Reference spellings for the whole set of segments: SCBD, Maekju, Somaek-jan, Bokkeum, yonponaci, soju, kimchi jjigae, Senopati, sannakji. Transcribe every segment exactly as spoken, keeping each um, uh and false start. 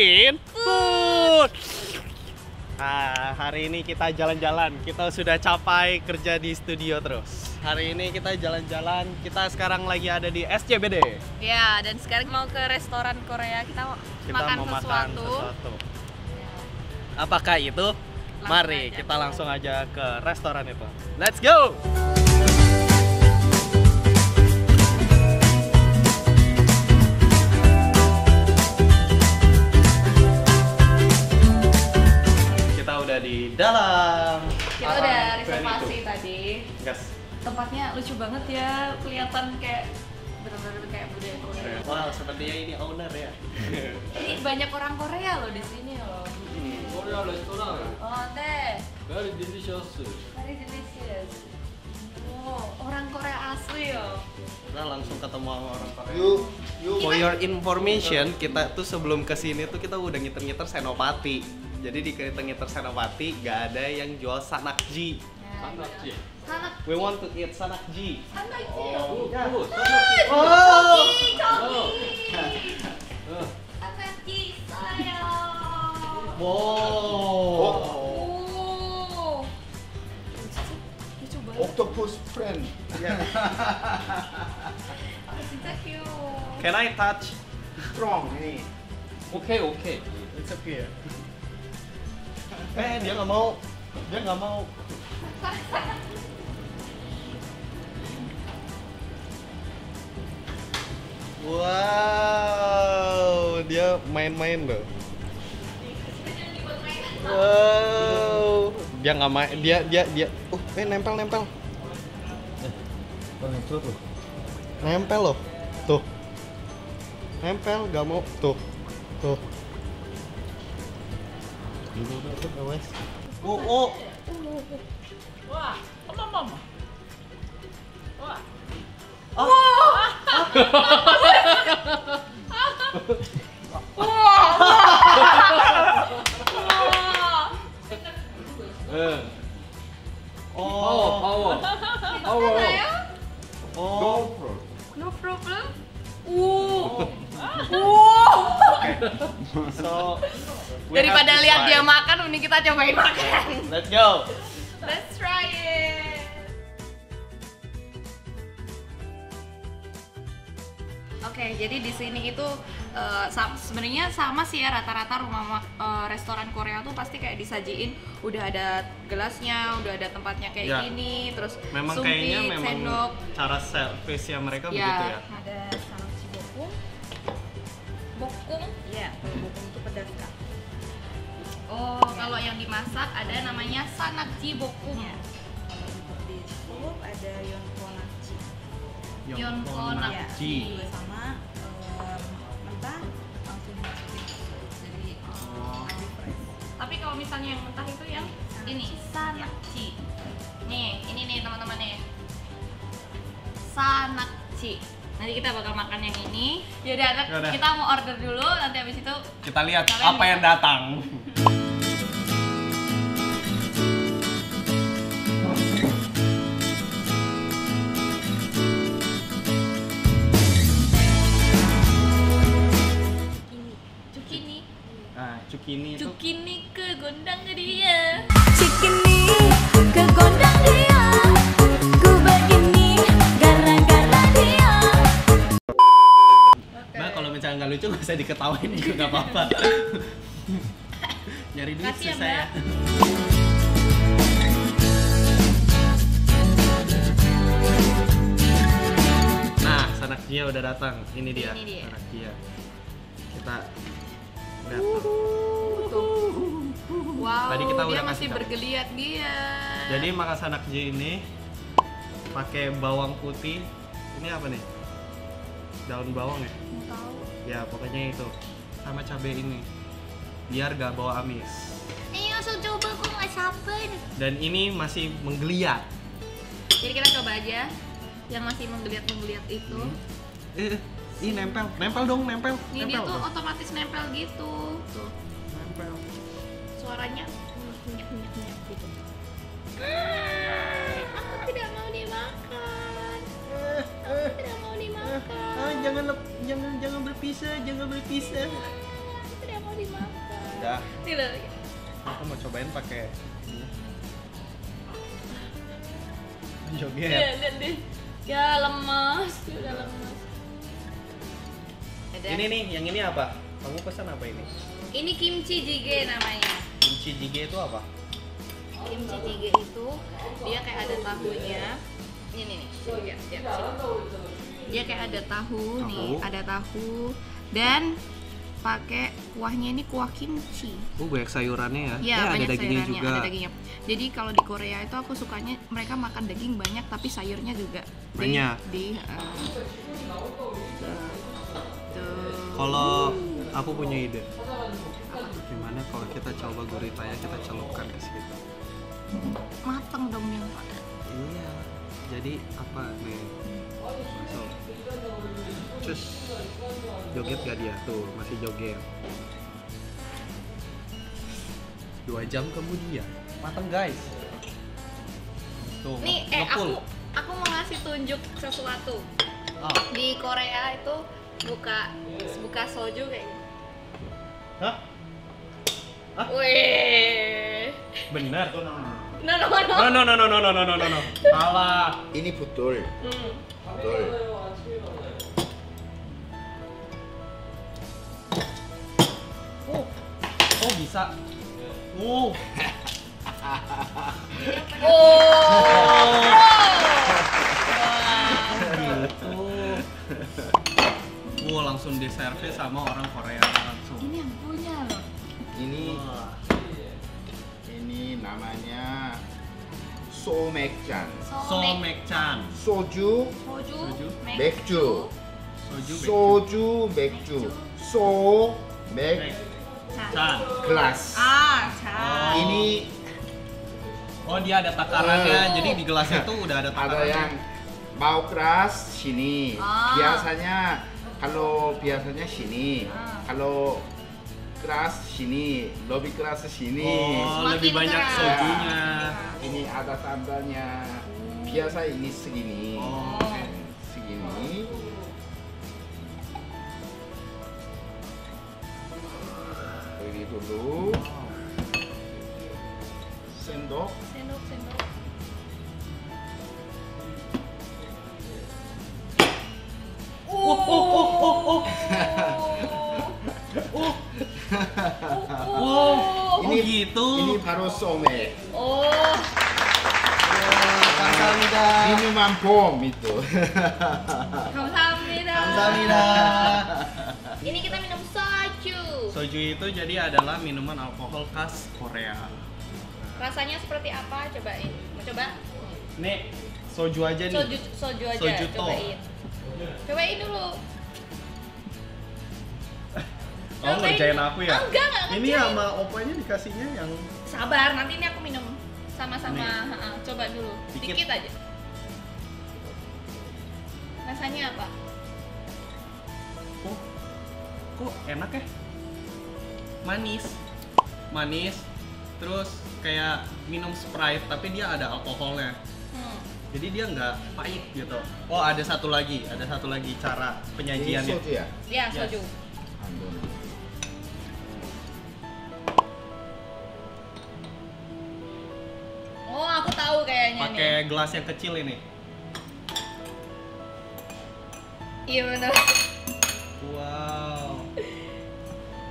ngomongin food. Nah, hari ini kita jalan-jalan. Kita sudah capai kerja di studio terus. Hari ini kita jalan-jalan. Kita sekarang lagi ada di S C B D. Ya, dan sekarang mau ke restoran Korea. Kita, kita makan mau sesuatu. Makan sesuatu. Ya. Apakah itu? Langsung Mari aja. Kita langsung aja ke restoran itu. Let's go! Di dalam kita ah, udah reservasi tadi. Yes. Tempatnya lucu banget ya, kelihatan kayak benar-benar kayak budaya Korea. Wow, sepertinya ini owner ya. Ini banyak orang Korea loh di sini loh. Hmm. Korea restoran. Oh deh. Very delicious. Very delicious. Wow, orang Korea asli loh. Kita langsung ketemu sama orang Korea. You, you. For your information, kita tuh sebelum kesini tuh kita udah ngiter-ngiter Senopati. Jadi di Kereta-Ngiter Senopati gak ada yang jual sannakji. Sannakji. Sannakji. We want to eat sannakji. Sannakji. Oh, ya. Oh, sannakji. Oh, sannakji. Sannakji saya. Wow. Oh. Octopus friend. Yeah. Can I touch? Strong ini. Okay, okay. It's up here. Eh, dia nggak mau, dia nggak mau. Wow, dia main-main loh. Wow, dia nggak main, dia dia dia. Uh, eh nempel nempel. Nempel loh, tuh. Nempel, nggak mau, tuh, tuh. Oh, oh. Wah, mama, mama. Wah. Oh. Wah. Eh. Oh, power. Power. No problem. No problem. Oh. So, daripada lihat dia makan, mending kita cobain makan. Let's go. Let's try it. Oke, okay, jadi di sini itu uh, sebenarnya sama sih ya, rata-rata rumah uh, restoran Korea tuh pasti kayak disajiin udah ada gelasnya, udah ada tempatnya kayak ya. Gini, terus memang sumpit, kayaknya memang sendok. Cara service yang mereka ya, begitu ya. Ada sannakji bokkeum. Bokkeum? Iya, bokkeum itu pedas kan. Oh, kalau yang dimasak ada namanya sannakji bokkeum. Ya. Kalau di bokkeum ada yonponaci. Yonponaci ya, sama um, mentah langsung dimasukin. Jadi oh. Tapi kalau misalnya yang mentah itu yang ini sannakji. Nih, ini nih teman-teman nih. Sannakji. Nanti kita bakal makan yang ini. Yaudah, Yaudah. Kita mau order dulu, nanti habis itu kita lihat apa bisa. Yang datang. Cukini itu cukini ke gondang ke dia cukini ke gondang dia ku begini gara-gara dia. Okay. Mbak kalau misalnya nggak lucu nggak usah diketawain juga nggak apa-apa. Nyari duit sih saya. Nah sannakji udah datang, ini dia, dia. sannakji kita lihat. Wow, tadi kita udah masih bergeliat-geliat. Jadi makan sannakji ini pakai bawang putih. Ini apa nih? Daun bawang ya? Tahu. Ya pokoknya itu sama cabai ini. Biar gak bawa amis. Ayo langsung coba, aku nggak sabar. Dan ini masih menggeliat. Jadi kita coba aja yang masih menggeliat-menggeliat itu. Hmm. Eh, ini nempel, nempel dong, nempel. Ini nempel, dia tuh dong. Otomatis nempel gitu. Tuh. Nempel. Suaranya nyek-nyek-nyek gitu. Ah, aku tidak mau dimakan. Aku tidak mau dimakan. Ah, jangan jangan jangan berpisah, jangan berpisah. Ah, aku tidak mau dimakan. Udah. Nih loh. Aku mau cobain pakai ini. Joget. Ya, lihat deh. Ya lemas, udah lemas. Ada. Ini nih, yang ini apa? Kamu pesan apa ini? Ini kimchi jjigae namanya. Kimchi jjigae itu apa? Kimchi jjigae itu dia kayak ada tahunya. Ini nih, lihat, lihat. Dia kayak ada tahu, tahu nih, ada tahu dan pakai kuahnya, ini kuah kimchi. Oh, banyak sayurannya ya? Iya, ya, ada dagingnya juga. Ada dagingnya. Jadi kalau di Korea itu aku sukanya mereka makan daging banyak tapi sayurnya juga banyak. Di, di uh, kalau aku punya ide. Gimana kalau kita coba guritanya kita celupkan ke situ? Mateng dong yang Pak. Iya. Jadi apa nih? Masuk. Cus. Joget gak dia? Tuh, masih joget. Dua jam kemudian. Mateng guys. Tuh. Nih, eh aku aku mau ngasih tunjuk sesuatu. Oh. Di Korea itu buka buka soju kayaknya. Hah? Hah? Wih. Benar tuh namanya. No no no. No no no no no no no no. Salah. Ini betul. Hmm. Betul. Oh. Oh bisa. Oh. Oh. Oh, langsung diservis sama orang Korea langsung. Ini yang punya loh. Ini oh. Ini namanya Somaek-jan. Somaek-jan. Soju. Soju. Maekju. Soju. Soju Maekju. Somaek-jan. Gelas. Ah, chan. Oh. Ini oh dia ada takarannya. Oh. Jadi di gelasnya tuh udah ada takarannya. Ada yang bau keras sini. Oh. Biasanya kalau biasanya sini, ah. Kalau keras sini, lebih keras sini. Oh, semakin lebih banyak keras. Sojunya. Ini ada tandanya. Biasa ini segini, oh. Segini. Ini dulu. Sendok. Sendok, sendok. Oh oh oh oh oh. Oh. Oh. Ini gitu. Ini baru somek. Oh. Kamsahamnida. Minuman bom itu. Kamsahamnida. Kamsahamnida. Ini kita minum soju. Soju itu jadi adalah minuman alkohol khas Korea. Rasanya seperti apa? Cobain. Mau coba? Nih, soju aja nih. Soju soju aja. Soju cobain. Cobain dulu. Kamu oh, ngerjain aku ya? Oh, enggak, enggak ngerjain. Ini sama opanya dikasihnya yang... Sabar, nanti ini aku minum sama-sama. Coba dulu, dikit. dikit aja. Rasanya apa? Kok, kok enak ya? Manis. Manis, terus kayak minum Sprite, tapi dia ada alkoholnya. Hmm. Jadi dia nggak pahit gitu. Oh ada satu lagi, ada satu lagi cara penyajiannya. Soju ya? Iya soju. Yes. Oh aku tahu kayaknya. Pakai gelas yang kecil ini. Iya benar. Wow.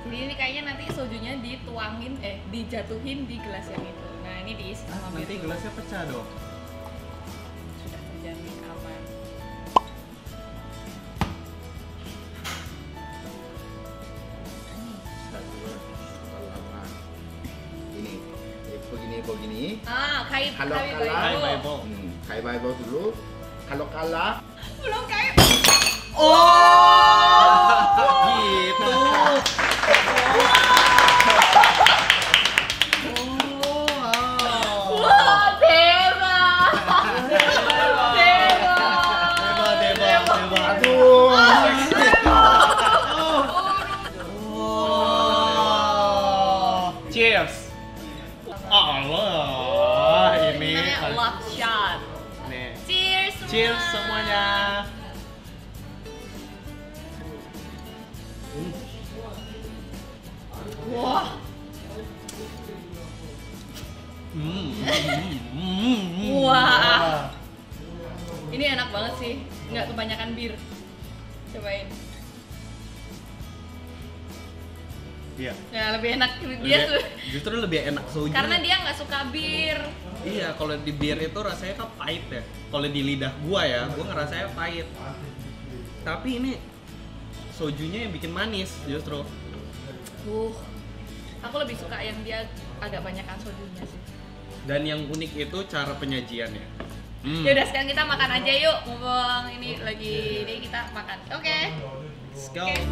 Jadi ini kayaknya nanti sojunya dituangin, eh dijatuhin di gelas yang itu. Nah ini diisi. Ah, nanti itu. Gelasnya pecah dong. Begini. Ah, kai kalau kalah, kai Bible dulu. Kalau kalah, belum kai. Oh, oh. Gitu. Oh, wow. Wow, Deba. Deba. Deba. Deba. Deba. Deba. Aduh. Oh. Oh. Cheers. Allah, ini love shot. Nih. Cheers semuanya. Cheers semuanya. Hmm. Wah. Hmm. Wah. Ini enak banget sih. Nggak kebanyakan bir. Cobain. Iya. Ya, lebih enak dia tuh. Justru lebih enak soju. Karena dia nggak suka bir. Iya, kalau di bir itu rasanya kan pahit ya. Kalau di lidah gua ya, gua ngerasanya pahit. Tapi ini sojunya yang bikin manis justru. Uh. Aku lebih suka yang dia agak banyakan sojunya sih. Dan yang unik itu cara penyajiannya. Hmm. Ya udah, sekarang kita makan aja yuk. Mumpung ini lagi ini kita makan. Oke. Okay. Let's go. Okay.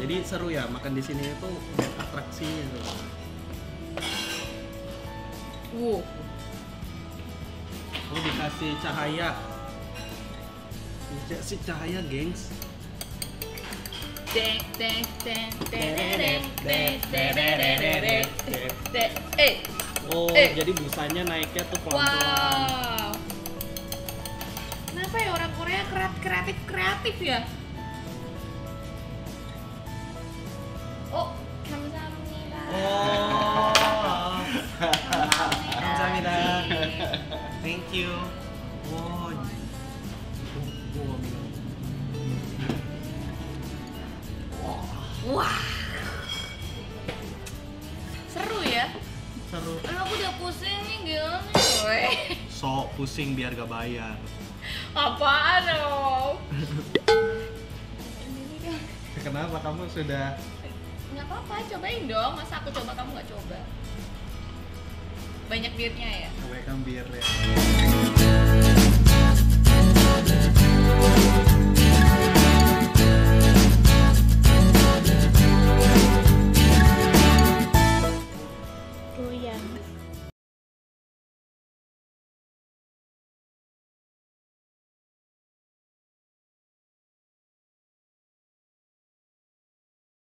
Jadi seru ya makan di sini itu atraksi gitu. Uh. Lu dikasih cahaya. Dikasih cahaya, gengs. Deng deng deng deng deng deng deng. Eh. Oh, eh. Jadi busanya naiknya tuh pelan-pelan. Wow. Kenapa ya orang Korea kreatif-kreatif ya? Oh, kamsahamnida. Oh. Kamsahamnida. Thank you. Wow. Wah. Seru ya? Seru. Aku udah pusing nih, gila nih, coy. Sok pusing biar gak bayar. Apaan dong? Kenapa kamu sudah? Nggak apa-apa, cobain dong. Masa aku coba, kamu nggak coba? Banyak birnya ya? Banyak bir ya. Goyang.